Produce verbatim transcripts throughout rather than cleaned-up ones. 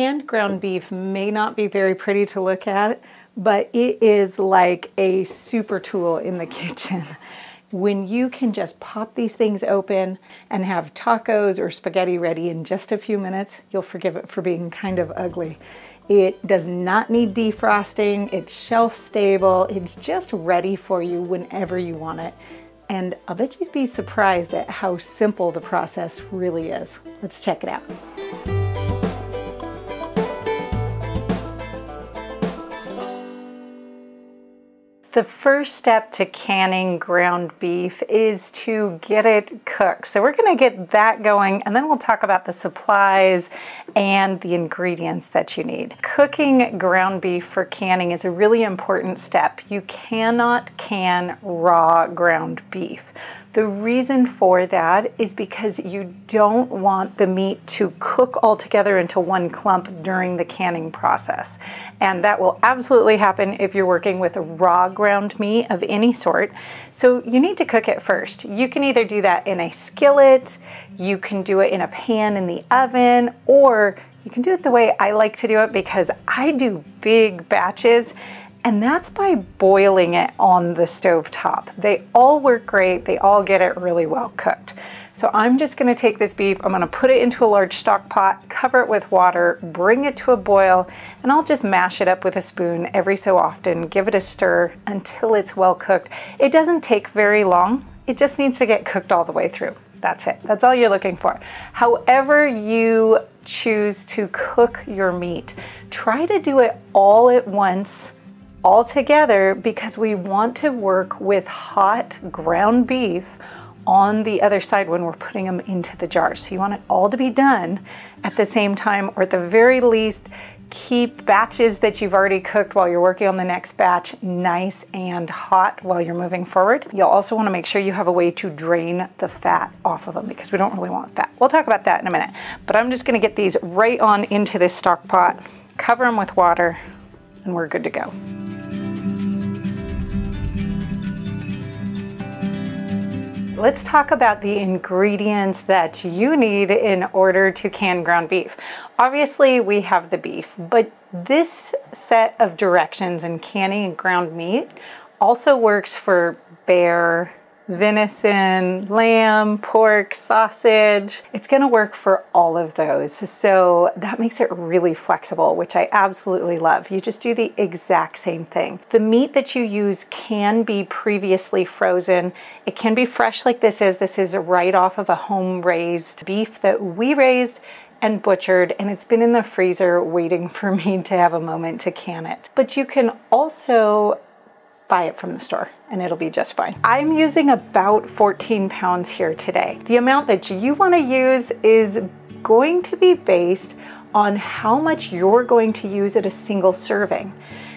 Canned ground beef may not be very pretty to look at, but it is like a super tool in the kitchen. When you can just pop these things open and have tacos or spaghetti ready in just a few minutes, you'll forgive it for being kind of ugly. It does not need defrosting, it's shelf stable, it's just ready for you whenever you want it. And I'll bet you'd be surprised at how simple the process really is. Let's check it out. The first step to canning ground beef is to get it cooked. So we're gonna get that going, and then we'll talk about the supplies and the ingredients that you need. Cooking ground beef for canning is a really important step. You cannot can raw ground beef. The reason for that is because you don't want the meat to cook all together into one clump during the canning process. And that will absolutely happen if you're working with a raw ground meat of any sort. So you need to cook it first. You can either do that in a skillet, you can do it in a pan in the oven, or you can do it the way I like to do it because I do big batches. And that's by boiling it on the stove top. They all work great, they all get it really well cooked. So I'm just gonna take this beef, I'm gonna put it into a large stock pot, cover it with water, bring it to a boil, and I'll just mash it up with a spoon every so often, give it a stir until it's well cooked. It doesn't take very long, it just needs to get cooked all the way through. That's it, that's all you're looking for. However you choose to cook your meat, try to do it all at once, all together, because we want to work with hot ground beef on the other side when we're putting them into the jars. So you want it all to be done at the same time, or at the very least, keep batches that you've already cooked while you're working on the next batch nice and hot while you're moving forward. You'll also want to make sure you have a way to drain the fat off of them, because we don't really want fat. We'll talk about that in a minute, but I'm just going to get these right on into this stock pot, cover them with water, and we're good to go. Let's talk about the ingredients that you need in order to can ground beef. Obviously, we have the beef, but this set of directions in canning ground meat also works for bear, venison, lamb, pork, sausage. It's gonna work for all of those. So that makes it really flexible, which I absolutely love. You just do the exact same thing. The meat that you use can be previously frozen. It can be fresh like this is. This is right off of a home-raised beef that we raised and butchered, and it's been in the freezer waiting for me to have a moment to can it. But you can also buy it from the store and it'll be just fine. I'm using about fourteen pounds here today. The amount that you want to use is going to be based on how much you're going to use at a single serving.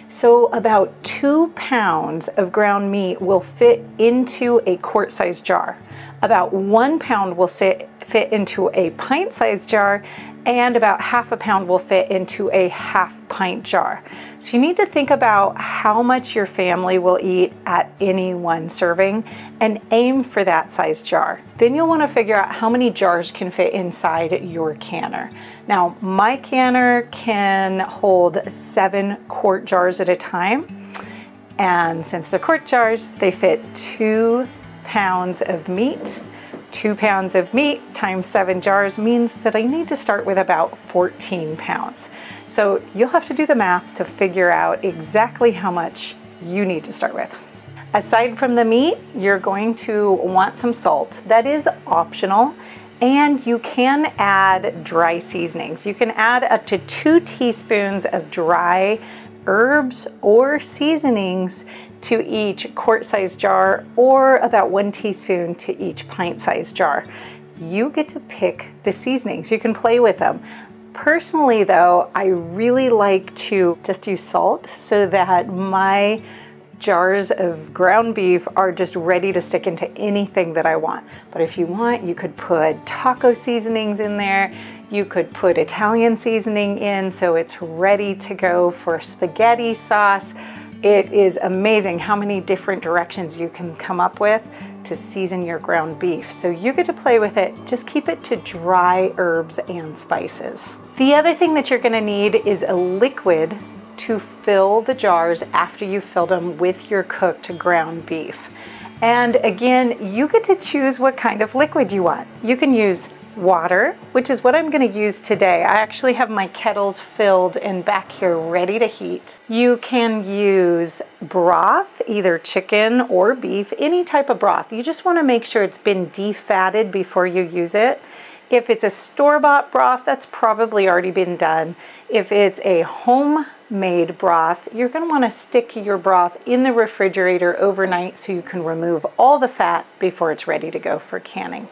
So about two pounds of ground meat will fit into a quart-sized jar. About one pound will sit, fit into a pint-sized jar, and about half a pound will fit into a half pint jar. So you need to think about how much your family will eat at any one serving and aim for that size jar. Then you'll want to figure out how many jars can fit inside your canner. Now, my canner can hold seven quart jars at a time. And since they're quart jars, they fit two pounds of meat. Two pounds of meat times seven jars means that I need to start with about fourteen pounds. So you'll have to do the math to figure out exactly how much you need to start with. Aside from the meat, you're going to want some salt. That is optional, and you can add dry seasonings. You can add up to two teaspoons of dry herbs or seasonings to each quart-sized jar, or about one teaspoon to each pint-sized jar. You get to pick the seasonings. You can play with them. Personally though, I really like to just use salt so that my jars of ground beef are just ready to stick into anything that I want. But if you want, you could put taco seasonings in there. You could put Italian seasoning in so it's ready to go for spaghetti sauce. It is amazing how many different directions you can come up with to season your ground beef. So you get to play with it, just keep it to dry herbs and spices. The other thing that you're gonna need is a liquid to fill the jars after you filled them with your cooked ground beef. And again, you get to choose what kind of liquid you want. You can use water, which is what I'm going to use today. I actually have my kettles filled and back here ready to heat. You can use broth, either chicken or beef, any type of broth. You just want to make sure it's been defatted before you use it. If it's a store-bought broth, that's probably already been done. If it's a homemade broth, you're going to want to stick your broth in the refrigerator overnight so you can remove all the fat before it's ready to go for canning.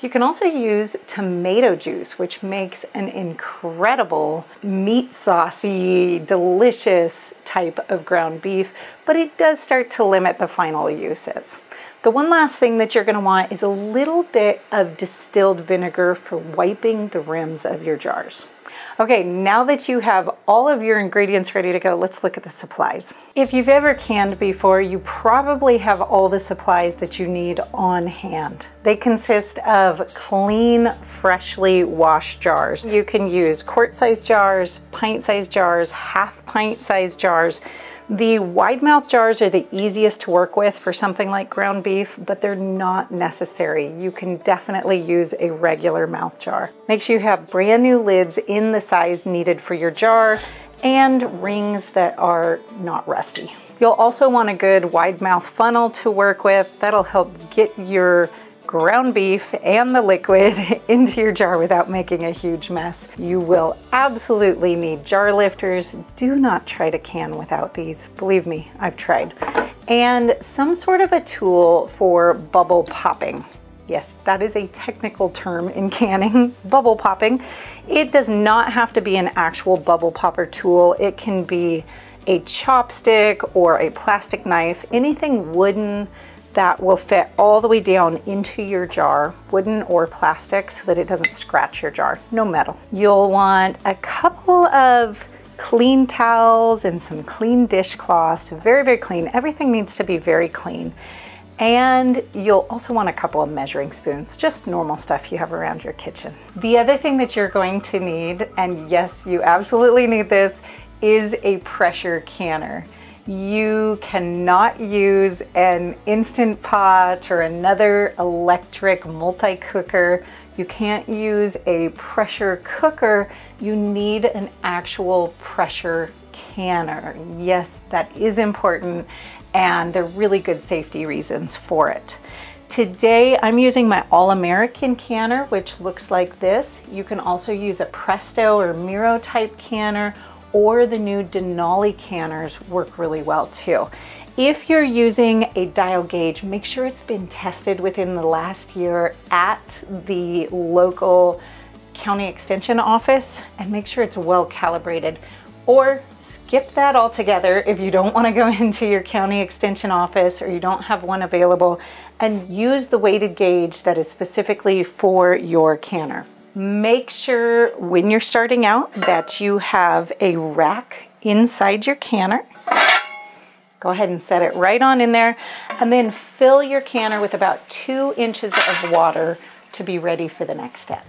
You can also use tomato juice, which makes an incredible meat saucy, delicious type of ground beef, but it does start to limit the final uses. The one last thing that you're going to want is a little bit of distilled vinegar for wiping the rims of your jars. Okay, now that you have all of your ingredients ready to go, let's look at the supplies. If you've ever canned before, you probably have all the supplies that you need on hand. They consist of clean, freshly washed jars. You can use quart-sized jars, pint-sized jars, half-pint-sized jars. The wide mouth jars are the easiest to work with for something like ground beef, but they're not necessary. You can definitely use a regular mouth jar. Make sure you have brand new lids in the size needed for your jar and rings that are not rusty. You'll also want a good wide mouth funnel to work with. That'll help get your ground beef and the liquid into your jar without making a huge mess. You will absolutely need jar lifters. Do not try to can without these. Believe me, I've tried. And some sort of a tool for bubble popping. Yes, that is a technical term in canning, bubble popping. It does not have to be an actual bubble popper tool. It can be a chopstick or a plastic knife, anything wooden that will fit all the way down into your jar, wooden or plastic, so that it doesn't scratch your jar, no metal. You'll want a couple of clean towels and some clean dishcloths, very, very clean. Everything needs to be very clean. And you'll also want a couple of measuring spoons, just normal stuff you have around your kitchen. The other thing that you're going to need, and yes, you absolutely need this, is a pressure canner. You cannot use an Instant Pot or another electric multi-cooker. You can't use a pressure cooker. You need an actual pressure canner. Yes, that is important, and there are really good safety reasons for it. Today, I'm using my All-American canner, which looks like this. You can also use a Presto or Miro type canner, or the new Denali canners work really well too. If you're using a dial gauge, make sure it's been tested within the last year at the local county extension office, and make sure it's well calibrated. Or skip that altogether if you don't want to go into your county extension office or you don't have one available, and use the weighted gauge that is specifically for your canner. Make sure when you're starting out that you have a rack inside your canner. Go ahead and set it right on in there, and then fill your canner with about two inches of water to be ready for the next step.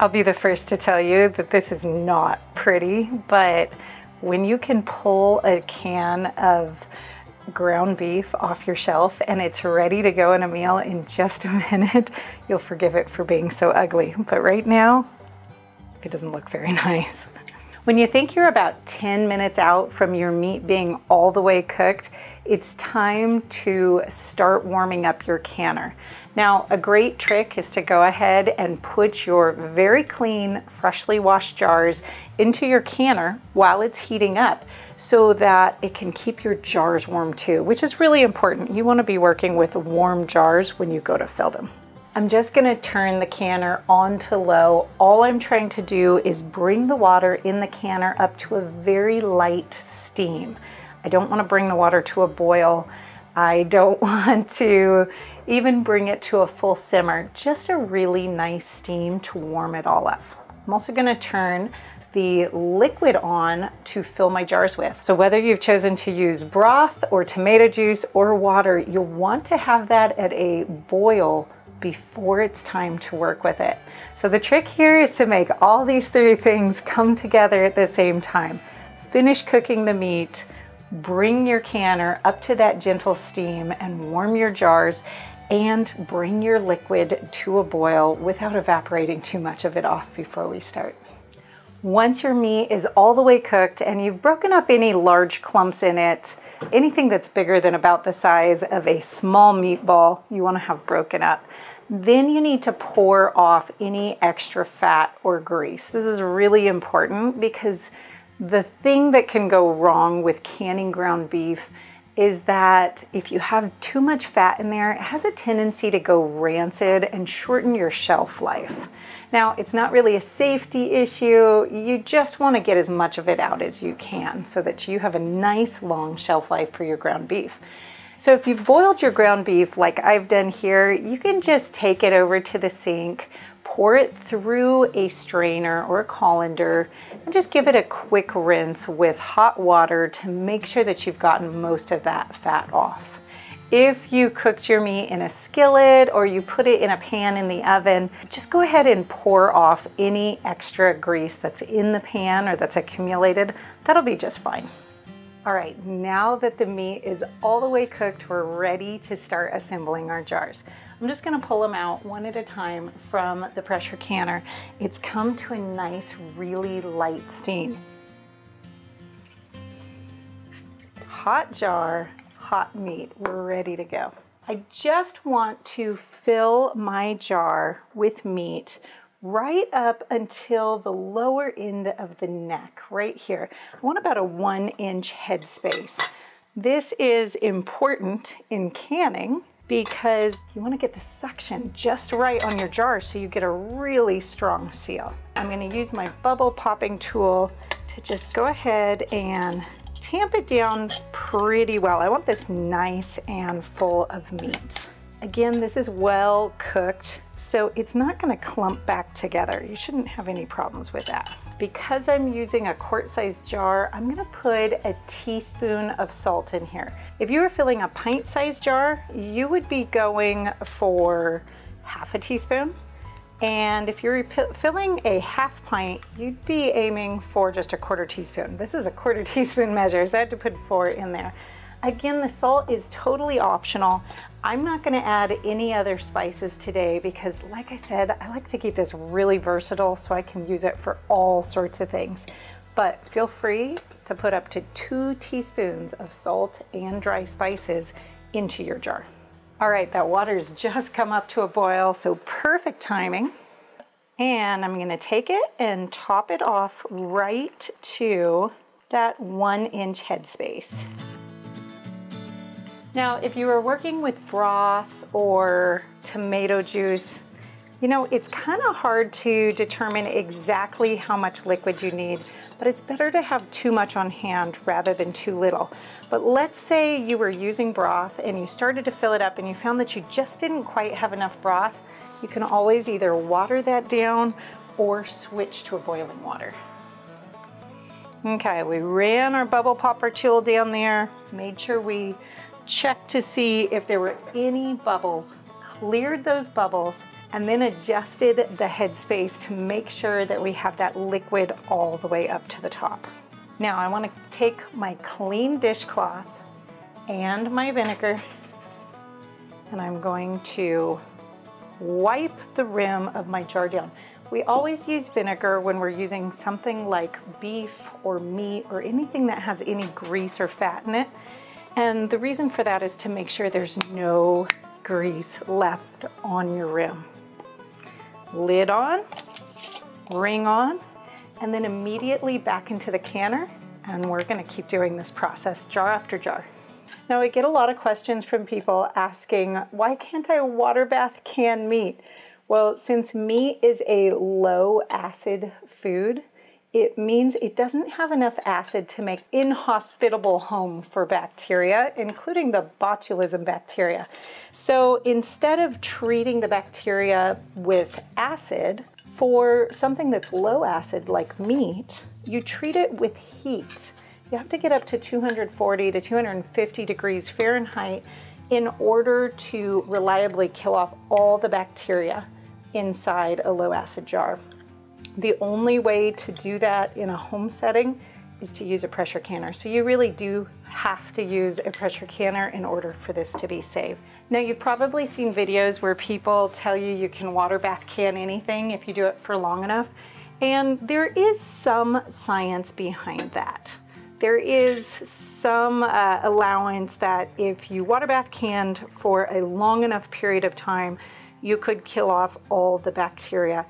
I'll be the first to tell you that this is not pretty, but when you can pull a can of ground beef off your shelf and it's ready to go in a meal in just a minute, you'll forgive it for being so ugly. But right now, it doesn't look very nice. When you think you're about ten minutes out from your meat being all the way cooked, it's time to start warming up your canner. Now, a great trick is to go ahead and put your very clean, freshly washed jars into your canner while it's heating up, so that it can keep your jars warm too, which is really important. You want to be working with warm jars when you go to fill them. I'm just going to turn the canner on to low. All I'm trying to do is bring the water in the canner up to a very light steam. I don't want to bring the water to a boil. I don't want to even bring it to a full simmer. Just a really nice steam to warm it all up. I'm also going to turn the liquid on to fill my jars with. So whether you've chosen to use broth or tomato juice or water, you'll want to have that at a boil before it's time to work with it. So the trick here is to make all these three things come together at the same time. Finish cooking the meat, bring your canner up to that gentle steam and warm your jars, and bring your liquid to a boil without evaporating too much of it off before we start. Once your meat is all the way cooked and you've broken up any large clumps in it, anything that's bigger than about the size of a small meatball, you want to have broken up. Then you need to pour off any extra fat or grease. This is really important because the thing that can go wrong with canning ground beef is that if you have too much fat in there, it has a tendency to go rancid and shorten your shelf life. Now, it's not really a safety issue. You just want to get as much of it out as you can so that you have a nice long shelf life for your ground beef. So if you've boiled your ground beef like I've done here, you can just take it over to the sink, pour it through a strainer or a colander, and just give it a quick rinse with hot water to make sure that you've gotten most of that fat off. If you cooked your meat in a skillet or you put it in a pan in the oven, just go ahead and pour off any extra grease that's in the pan or that's accumulated. That'll be just fine. All right, now that the meat is all the way cooked, we're ready to start assembling our jars. I'm just gonna pull them out one at a time from the pressure canner. It's come to a nice, really light steam. Hot jar, hot meat, we're ready to go. I just want to fill my jar with meat right up until the lower end of the neck, right here. I want about a one inch head space. This is important in canning because you want to get the suction just right on your jar so you get a really strong seal. I'm going to use my bubble popping tool to just go ahead and tamp it down pretty well. I want this nice and full of meat. Again, this is well cooked, so it's not gonna clump back together. You shouldn't have any problems with that. Because I'm using a quart-sized jar, I'm gonna put a teaspoon of salt in here. If you were filling a pint-sized jar, you would be going for half a teaspoon. And if you're filling a half pint, you'd be aiming for just a quarter teaspoon. This is a quarter teaspoon measure, so I had to put four in there. Again, the salt is totally optional. I'm not gonna add any other spices today because, like I said, I like to keep this really versatile so I can use it for all sorts of things. But feel free to put up to two teaspoons of salt and dry spices into your jar. All right, that water's just come up to a boil, so perfect timing. And I'm gonna take it and top it off right to that one inch headspace. Now, if you were working with broth or tomato juice, you know, it's kind of hard to determine exactly how much liquid you need, but it's better to have too much on hand rather than too little. But let's say you were using broth and you started to fill it up and you found that you just didn't quite have enough broth, you can always either water that down or switch to a boiling water. Okay, we ran our bubble popper tool down there, made sure we check to see if there were any bubbles, cleared those bubbles, and then adjusted the headspace to make sure that we have that liquid all the way up to the top. Now I want to take my clean dishcloth and my vinegar, and I'm going to wipe the rim of my jar down. We always use vinegar when we're using something like beef or meat or anything that has any grease or fat in it. And the reason for that is to make sure there's no grease left on your rim. Lid on, ring on, and then immediately back into the canner. And we're gonna keep doing this process jar after jar. Now we get a lot of questions from people asking, why can't I water bath canned meat? Well, since meat is a low acid food, it means it doesn't have enough acid to make inhospitable home for bacteria, including the botulism bacteria. So instead of treating the bacteria with acid, for something that's low acid like meat, you treat it with heat. You have to get up to two hundred forty to two hundred fifty degrees Fahrenheit in order to reliably kill off all the bacteria inside a low acid jar. The only way to do that in a home setting is to use a pressure canner. So you really do have to use a pressure canner in order for this to be safe. Now, you've probably seen videos where people tell you you can water bath can anything if you do it for long enough. And there is some science behind that. There is some uh, allowance that if you water bath canned for a long enough period of time, you could kill off all the bacteria,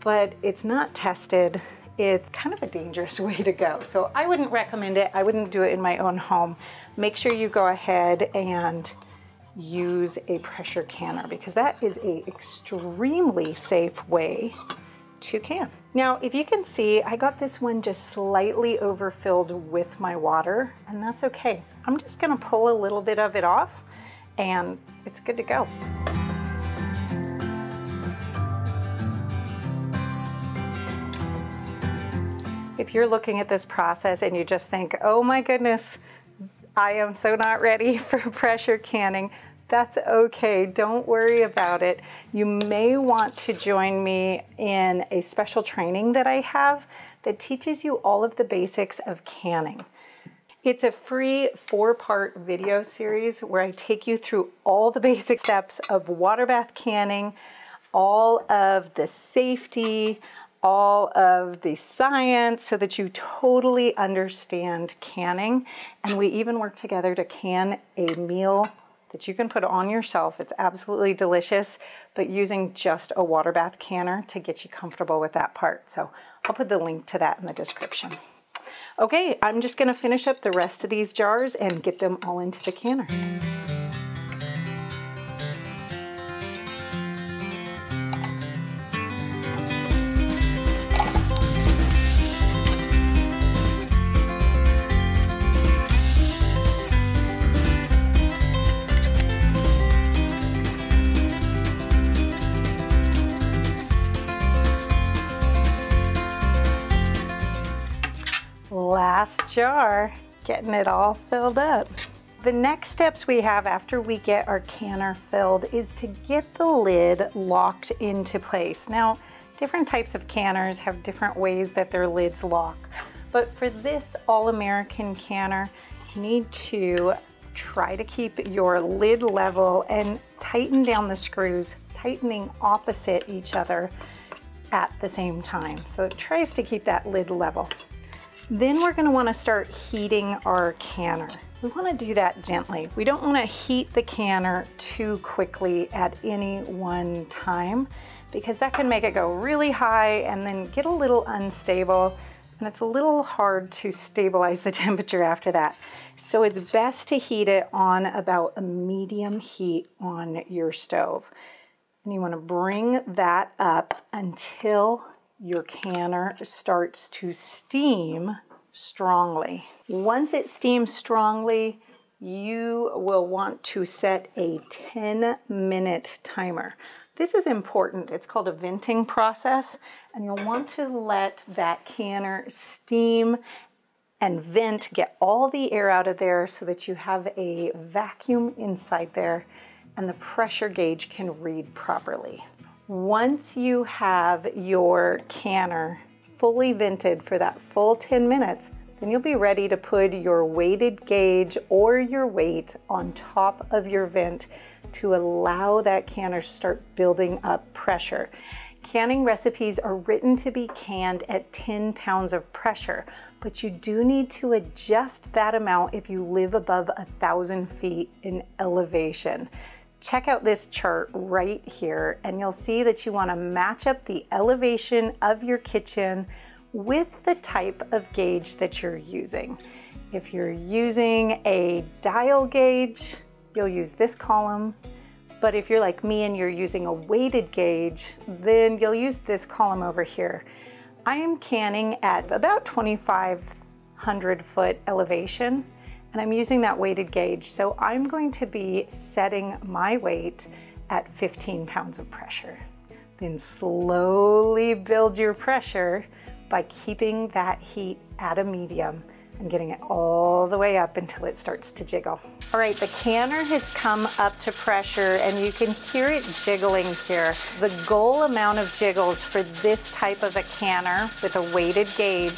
but it's not tested. It's kind of a dangerous way to go. So I wouldn't recommend it. I wouldn't do it in my own home. Make sure you go ahead and use a pressure canner, because that is an extremely safe way to can. Now, if you can see, I got this one just slightly overfilled with my water, and that's okay. I'm just gonna pull a little bit of it off and it's good to go. If you're looking at this process and you just think, oh my goodness, I am so not ready for pressure canning, that's okay, don't worry about it. You may want to join me in a special training that I have that teaches you all of the basics of canning. It's a free four-part video series where I take you through all the basic steps of water bath canning, all of the safety, all of the science, so that you totally understand canning. And we even work together to can a meal that you can put on yourself. It's absolutely delicious, but using just a water bath canner to get you comfortable with that part. So I'll put the link to that in the description. Okay, I'm just gonna finish up the rest of these jars and get them all into the canner. Last jar, getting it all filled up. The next steps we have after we get our canner filled is to get the lid locked into place. Now, different types of canners have different ways that their lids lock, but for this All-American canner, you need to try to keep your lid level and tighten down the screws, tightening opposite each other at the same time. So it tries to keep that lid level. Then we're gonna wanna start heating our canner. We wanna do that gently. We don't wanna heat the canner too quickly at any one time, because that can make it go really high and then get a little unstable, and it's a little hard to stabilize the temperature after that. So it's best to heat it on about a medium heat on your stove. And you wanna bring that up until your canner starts to steam strongly. Once it steams strongly, you will want to set a ten minute timer. This is important. It's called a venting process, and you'll want to let that canner steam and vent, get all the air out of there so that you have a vacuum inside there and the pressure gauge can read properly. Once you have your canner fully vented for that full ten minutes, then you'll be ready to put your weighted gauge or your weight on top of your vent to allow that canner to start building up pressure. Canning recipes are written to be canned at ten pounds of pressure, but you do need to adjust that amount if you live above a thousand feet in elevation. Check out this chart right here, and you'll see that you want to match up the elevation of your kitchen with the type of gauge that you're using. If you're using a dial gauge, you'll use this column. But if you're like me and you're using a weighted gauge, then you'll use this column over here. I am canning at about twenty-five hundred foot elevation, and I'm using that weighted gauge. So I'm going to be setting my weight at fifteen pounds of pressure. Then slowly build your pressure by keeping that heat at a medium and getting it all the way up until it starts to jiggle. All right, the canner has come up to pressure and you can hear it jiggling here. The goal amount of jiggles for this type of a canner with a weighted gauge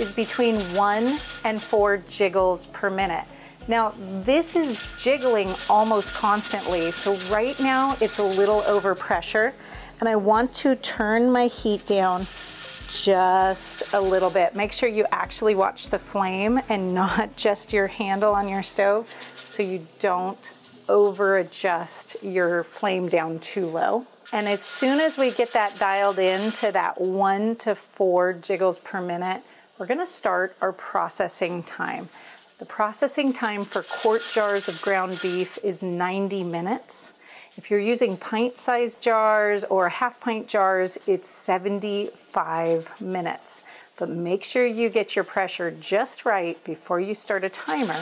is between one and four jiggles per minute. Now, this is jiggling almost constantly, so right now it's a little over pressure, and I want to turn my heat down just a little bit. Make sure you actually watch the flame and not just your handle on your stove, so you don't over adjust your flame down too low. And as soon as we get that dialed in to that one to four jiggles per minute, we're gonna start our processing time. The processing time for quart jars of ground beef is ninety minutes. If you're using pint-sized jars or half-pint jars, it's seventy-five minutes. But make sure you get your pressure just right before you start a timer,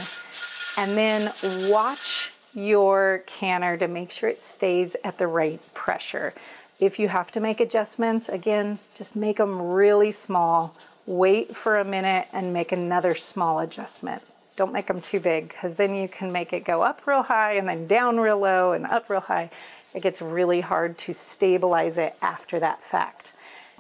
and then watch your canner to make sure it stays at the right pressure. If you have to make adjustments, again, just make them really small. Wait for a minute and make another small adjustment. Don't make them too big, because then you can make it go up real high and then down real low and up real high. It gets really hard to stabilize it after that fact.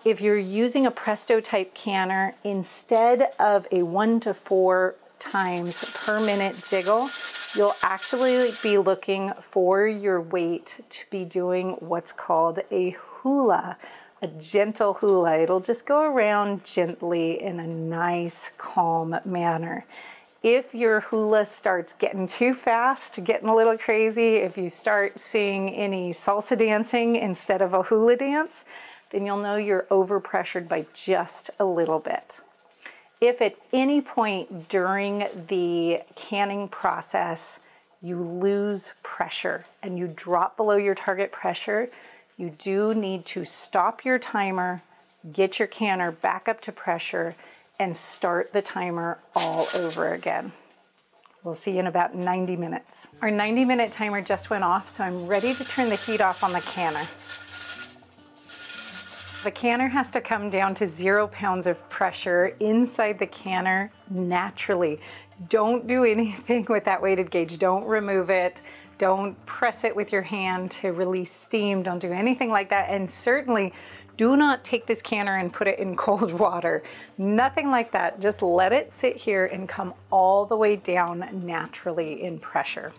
If you're using a Presto type canner, instead of a one to four times per minute jiggle, you'll actually be looking for your weight to be doing what's called a hula, a gentle hula. It'll just go around gently in a nice, calm manner. If your hula starts getting too fast, getting a little crazy, if you start seeing any salsa dancing instead of a hula dance, then you'll know you're overpressured by just a little bit. If at any point during the canning process you lose pressure and you drop below your target pressure, you do need to stop your timer, get your canner back up to pressure, and start the timer all over again. We'll see you in about ninety minutes. Our ninety minute timer just went off, so I'm ready to turn the heat off on the canner. The canner has to come down to zero pounds of pressure inside the canner naturally. Don't do anything with that weighted gauge. Don't remove it. Don't press it with your hand to release steam. Don't do anything like that. And certainly, do not take this canner and put it in cold water. Nothing like that. Just let it sit here and come all the way down naturally in pressure.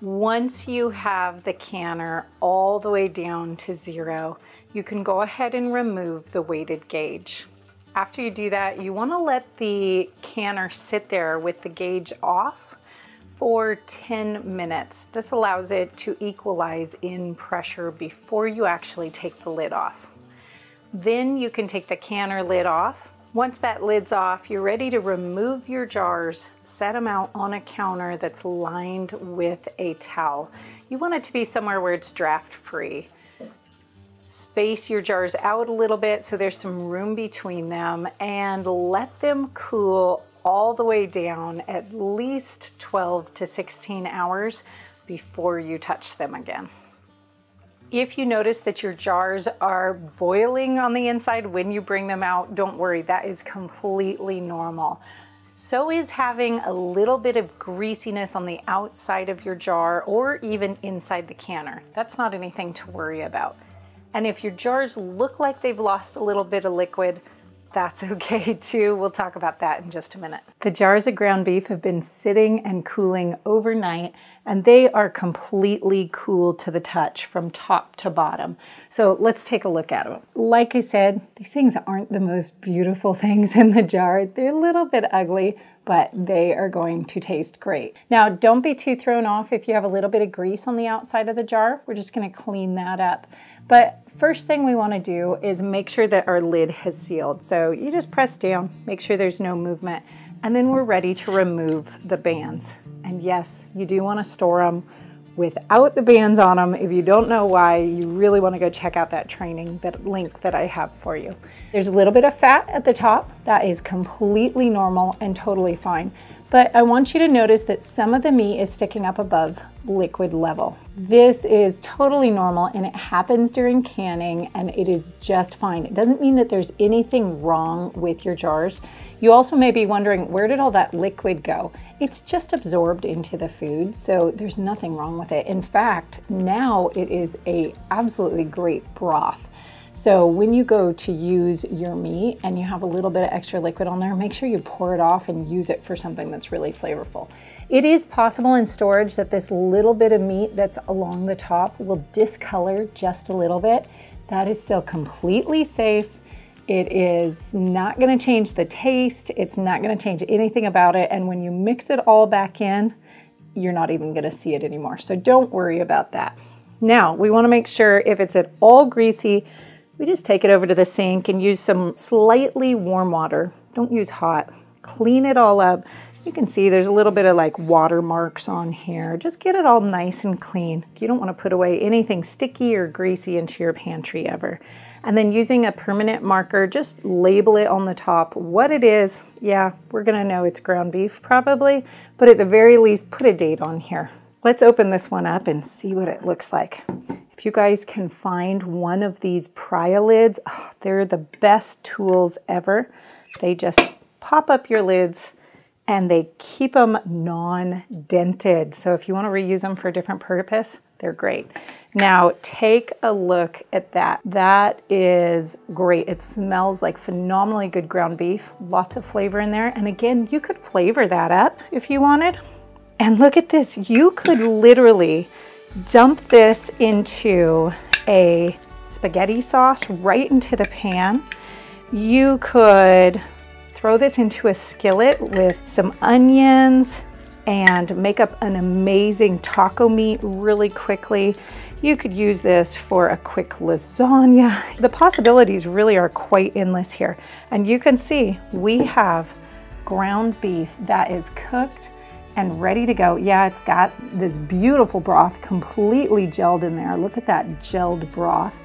Once you have the canner all the way down to zero, you can go ahead and remove the weighted gauge. After you do that, you want to let the canner sit there with the gauge off for ten minutes. This allows it to equalize in pressure before you actually take the lid off. Then you can take the canner lid off. Once that lid's off, you're ready to remove your jars, set them out on a counter that's lined with a towel. You want it to be somewhere where it's draft-free. Space your jars out a little bit so there's some room between them, and let them cool all the way down at least twelve to sixteen hours before you touch them again. If you notice that your jars are boiling on the inside when you bring them out, don't worry, that is completely normal. So is having a little bit of greasiness on the outside of your jar or even inside the canner. That's not anything to worry about. And if your jars look like they've lost a little bit of liquid, that's okay too. We'll talk about that in just a minute. The jars of ground beef have been sitting and cooling overnight, and they are completely cool to the touch from top to bottom. So let's take a look at them. Like I said, these things aren't the most beautiful things in the jar. They're a little bit ugly, but they are going to taste great. Now, don't be too thrown off if you have a little bit of grease on the outside of the jar. We're just gonna clean that up. But first thing we wanna do is make sure that our lid has sealed. So you just press down, make sure there's no movement, and then we're ready to remove the bands. And yes, you do wanna store them without the bands on them. If you don't know why, you really wanna go check out that training, that link that I have for you. There's a little bit of fat at the top. That is completely normal and totally fine. but I want you to notice that some of the meat is sticking up above liquid level. This is totally normal and it happens during canning and it is just fine. It doesn't mean that there's anything wrong with your jars. You also may be wondering, where did all that liquid go? It's just absorbed into the food, so there's nothing wrong with it. In fact, now it is a absolutely great broth. So when you go to use your meat and you have a little bit of extra liquid on there, make sure you pour it off and use it for something that's really flavorful. It is possible in storage that this little bit of meat that's along the top will discolor just a little bit. That is still completely safe. It is not going to change the taste. It's not going to change anything about it. And when you mix it all back in, you're not even going to see it anymore. So don't worry about that. Now, we want to make sure if it's at all greasy, we just take it over to the sink and use some slightly warm water. Don't use hot. Clean it all up. You can see there's a little bit of like water marks on here. Just get it all nice and clean. You don't want to put away anything sticky or greasy into your pantry ever. And then using a permanent marker, just label it on the top what it is. Yeah, we're gonna know it's ground beef probably, but at the very least, put a date on here. Let's open this one up and see what it looks like. If you guys can find one of these pry-a lids, oh, they're the best tools ever. They just pop up your lids and they keep them non-dented. So if you want to reuse them for a different purpose, they're great. Now take a look at that. That is great. It smells like phenomenally good ground beef. Lots of flavor in there. And again, you could flavor that up if you wanted. And look at this. You could literally dump this into a spaghetti sauce right into the pan. You could throw this into a skillet with some onions and make up an amazing taco meat really quickly. You could use this for a quick lasagna. The possibilities really are quite endless here. And you can see we have ground beef that is cooked and ready to go. Yeah, it's got this beautiful broth completely gelled in there. Look at that gelled broth.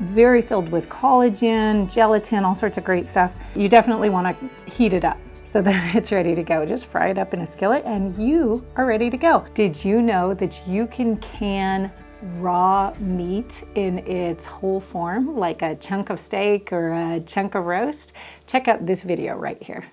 Very filled with collagen, gelatin, all sorts of great stuff. You definitely want to heat it up so that it's ready to go. Just fry it up in a skillet and you are ready to go. Did you know that you can can raw meat in its whole form, like a chunk of steak or a chunk of roast? Check out this video right here.